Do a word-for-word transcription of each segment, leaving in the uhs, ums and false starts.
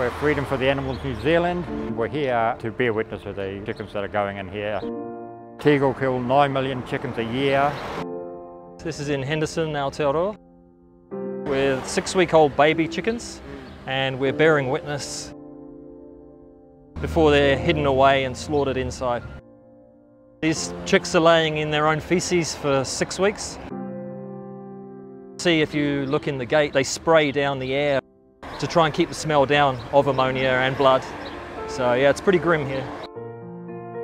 We're Freedom for the Animals New Zealand. We're here to bear witness to the chickens that are going in here. Tegel kill nine million chickens a year. This is in Henderson, Aotearoa, with six-week-old baby chickens, and we're bearing witness before they're hidden away and slaughtered inside. These chicks are laying in their own feces for six weeks. See, if you look in the gate, they spray down the air to try and keep the smell down of ammonia and blood. So yeah, it's pretty grim here.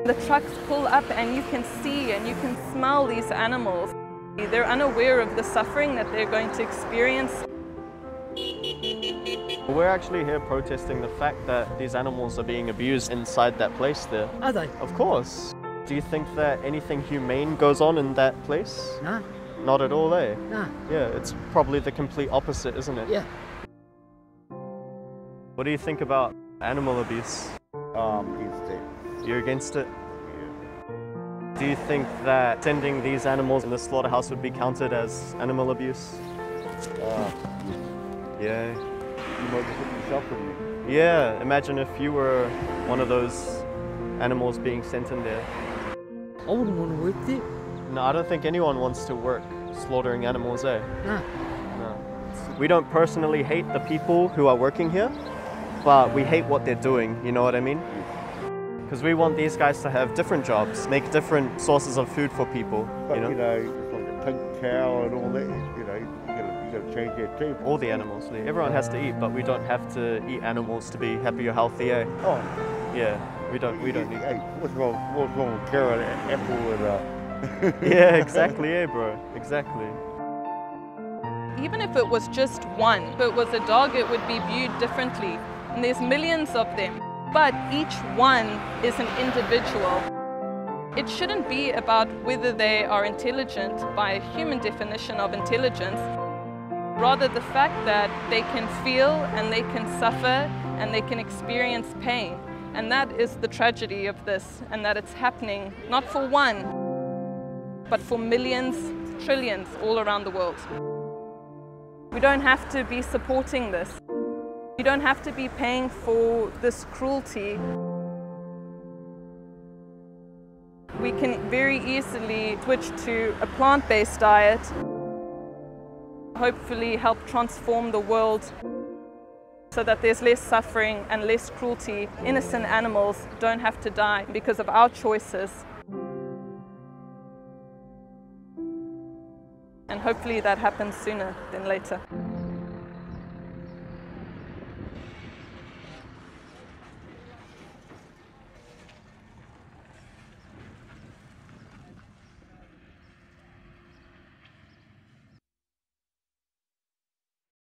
The trucks pull up and you can see and you can smell these animals. They're unaware of the suffering that they're going to experience. We're actually here protesting the fact that these animals are being abused inside that place there. Are they? Of course. Do you think that anything humane goes on in that place? No. Not at all, eh? No. Yeah, it's probably the complete opposite, isn't it? Yeah. What do you think about animal abuse? I'm against it. You're against it? Do you think that sending these animals in the slaughterhouse would be counted as animal abuse? Uh, yeah. You might just put yourself in. Yeah, imagine if you were one of those animals being sent in there. I wouldn't want to work there. No, I don't think anyone wants to work slaughtering animals, eh? No. No. We don't personally hate the people who are working here, but we hate what they're doing, you know what I mean? Because we want these guys to have different jobs, make different sources of food for people. But, you know, you know like a pink cow and all that, you know, you've got to change their teeth. All the animals, everyone has to eat, but we don't have to eat animals to be happy or healthy, eh? Oh. Yeah, we don't, we don't need... Hey, what's wrong, what's wrong with carrot and apple and... Uh... yeah, exactly, eh, bro, exactly. Even if it was just one, if it was a dog, it would be viewed differently. And there's millions of them. But each one is an individual. It shouldn't be about whether they are intelligent by a human definition of intelligence, rather the fact that they can feel and they can suffer and they can experience pain. And that is the tragedy of this, and that it's happening not for one, but for millions, trillions all around the world. We don't have to be supporting this. You don't have to be paying for this cruelty. We can very easily switch to a plant-based diet, hopefully help transform the world so that there's less suffering and less cruelty. Innocent animals don't have to die because of our choices. And hopefully that happens sooner than later.